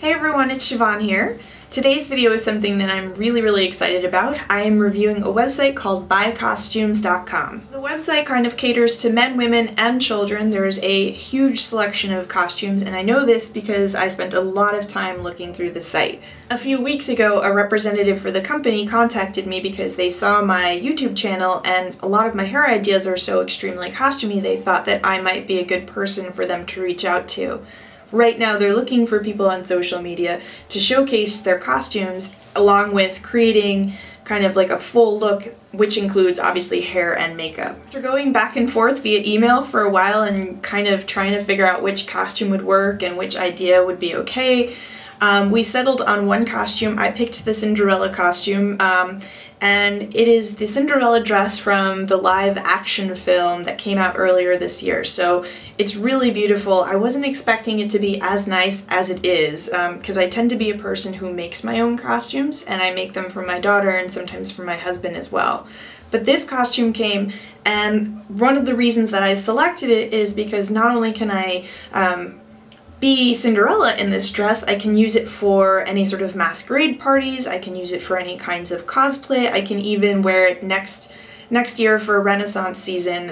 Hey everyone, it's Siobhan here. Today's video is something that I'm really excited about. I am reviewing a website called BuyCostumes.com. The website kind of caters to men, women, and children. There's a huge selection of costumes, and I know this because I spent a lot of time looking through the site. A few weeks ago, a representative for the company contacted me because they saw my YouTube channel, and a lot of my hair ideas are so extremely costumey, they thought that I might be a good person for them to reach out to. Right now they're looking for people on social media to showcase their costumes along with creating kind of like a full look, which includes obviously hair and makeup. After going back and forth via email for a while and kind of trying to figure out which costume would work and which idea would be okay, we settled on one costume. I picked the Cinderella costume, and it is the Cinderella dress from the live action film that came out earlier this year. So it's really beautiful. I wasn't expecting it to be as nice as it is, because I tend to be a person who makes my own costumes, and I make them for my daughter and sometimes for my husband as well. But this costume came, and one of the reasons that I selected it is because not only can I be Cinderella in this dress, I can use it for any sort of masquerade parties, I can use it for any kinds of cosplay, I can even wear it next year for Renaissance season,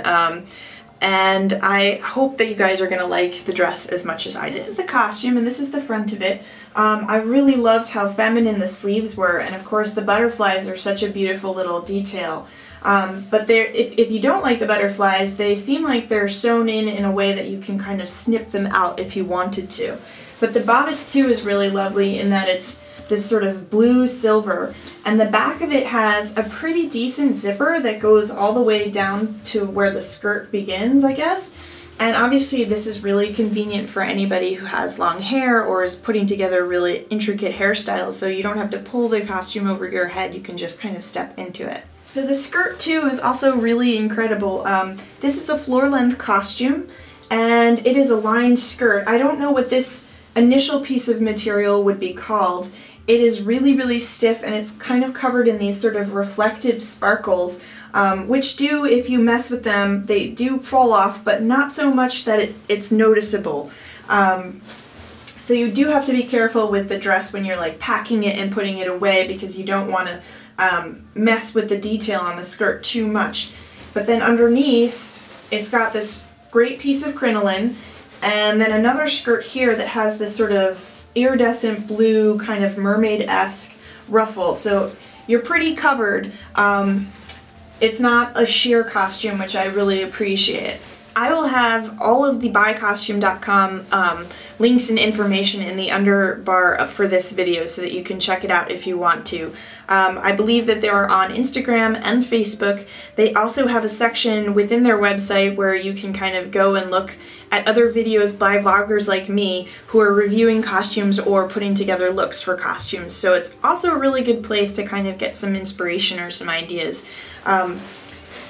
and I hope that you guys are gonna like the dress as much as I did. This is the costume, and this is the front of it. I really loved how feminine the sleeves were, and of course the butterflies are such a beautiful little detail. But if you don't like the butterflies, they seem like they're sewn in a way that you can kind of snip them out if you wanted to. But the bodice too is really lovely in that it's this sort of blue silver, and the back of it has a pretty decent zipper that goes all the way down to where the skirt begins, I guess. And obviously this is really convenient for anybody who has long hair or is putting together really intricate hairstyles, so you don't have to pull the costume over your head, you can just kind of step into it. So the skirt too is also really incredible. This is a floor-length costume, and it is a lined skirt. I don't know what this initial piece of material would be called. It is really stiff, and it's kind of covered in these sort of reflective sparkles, which do, if you mess with them, they do fall off, but not so much that it's noticeable. So you do have to be careful with the dress when you're like packing it and putting it away, because you don't want to mess with the detail on the skirt too much. But then underneath, it's got this great piece of crinoline, and then another skirt here that has this sort of iridescent blue kind of mermaid-esque ruffle. So you're pretty covered. It's not a sheer costume, which I really appreciate. I will have all of the BuyCostume.com links and information in the underbar for this video so that you can check it out if you want to. I believe that they are on Instagram and Facebook. They also have a section within their website where you can kind of go and look at other videos by vloggers like me who are reviewing costumes or putting together looks for costumes. So it's also a really good place to kind of get some inspiration or some ideas.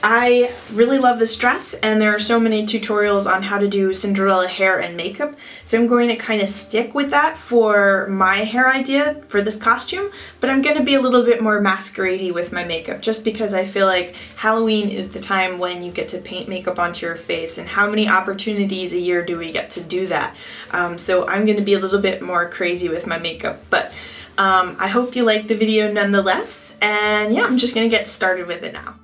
I really love this dress, and there are so many tutorials on how to do Cinderella hair and makeup, so I'm going to kind of stick with that for my hair idea for this costume, but I'm going to be a little bit more masquerade-y with my makeup, just because I feel like Halloween is the time when you get to paint makeup onto your face, and how many opportunities a year do we get to do that? So I'm going to be a little bit more crazy with my makeup, but I hope you like the video nonetheless, and yeah, I'm just going to get started with it now.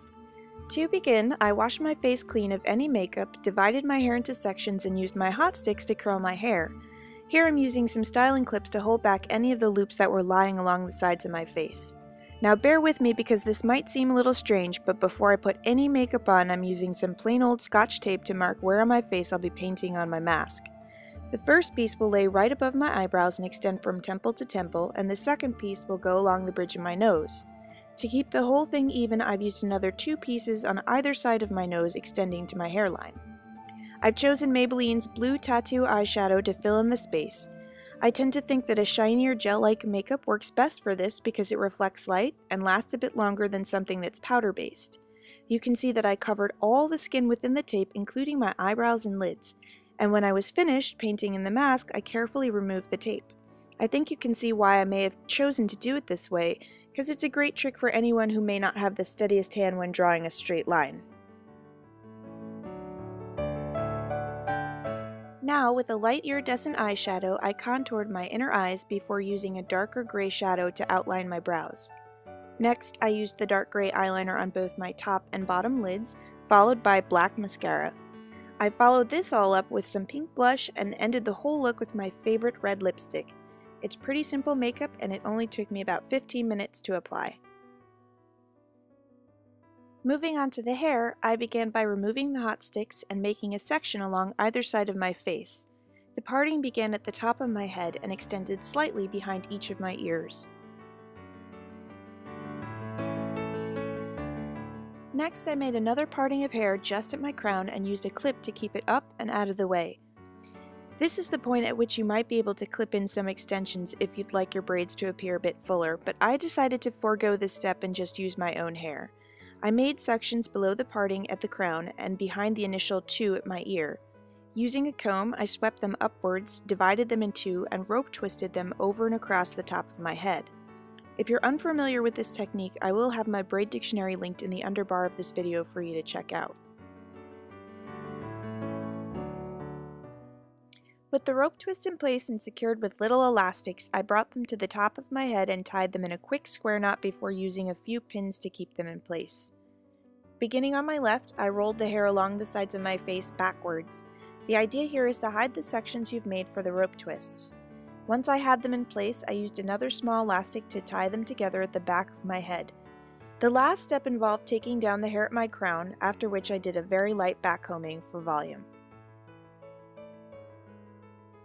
To begin, I washed my face clean of any makeup, divided my hair into sections, and used my hot sticks to curl my hair. Here I'm using some styling clips to hold back any of the loops that were lying along the sides of my face. Now bear with me because this might seem a little strange, but before I put any makeup on, I'm using some plain old Scotch tape to mark where on my face I'll be painting on my mask. The first piece will lay right above my eyebrows and extend from temple to temple, and the second piece will go along the bridge of my nose. To keep the whole thing even, I've used another two pieces on either side of my nose extending to my hairline. I've chosen Maybelline's Blue Tattoo Eyeshadow to fill in the space. I tend to think that a shinier gel-like makeup works best for this because it reflects light and lasts a bit longer than something that's powder-based. You can see that I covered all the skin within the tape, including my eyebrows and lids, and when I was finished painting in the mask, I carefully removed the tape. I think you can see why I may have chosen to do it this way, because it's a great trick for anyone who may not have the steadiest hand when drawing a straight line. Now, with a light iridescent eyeshadow, I contoured my inner eyes before using a darker gray shadow to outline my brows. Next, I used the dark gray eyeliner on both my top and bottom lids, followed by black mascara. I followed this all up with some pink blush and ended the whole look with my favorite red lipstick. It's pretty simple makeup and it only took me about 15 minutes to apply. Moving on to the hair, I began by removing the hot sticks and making a section along either side of my face. The parting began at the top of my head and extended slightly behind each of my ears. Next, I made another parting of hair just at my crown and used a clip to keep it up and out of the way. This is the point at which you might be able to clip in some extensions if you'd like your braids to appear a bit fuller, but I decided to forego this step and just use my own hair. I made sections below the parting at the crown and behind the initial two at my ear. Using a comb, I swept them upwards, divided them in two, and rope twisted them over and across the top of my head. If you're unfamiliar with this technique, I will have my braid dictionary linked in the underbar of this video for you to check out. With the rope twist in place and secured with little elastics, I brought them to the top of my head and tied them in a quick square knot before using a few pins to keep them in place. Beginning on my left, I rolled the hair along the sides of my face backwards. The idea here is to hide the sections you've made for the rope twists. Once I had them in place, I used another small elastic to tie them together at the back of my head. The last step involved taking down the hair at my crown, after which I did a very light backcombing for volume.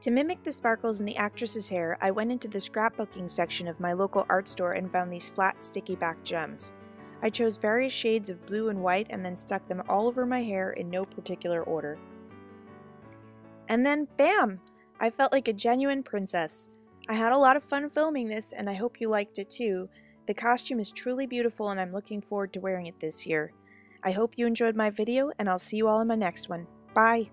To mimic the sparkles in the actress's hair, I went into the scrapbooking section of my local art store and found these flat, sticky back gems. I chose various shades of blue and white and then stuck them all over my hair in no particular order. And then, bam! I felt like a genuine princess. I had a lot of fun filming this and I hope you liked it too. The costume is truly beautiful and I'm looking forward to wearing it this year. I hope you enjoyed my video and I'll see you all in my next one. Bye!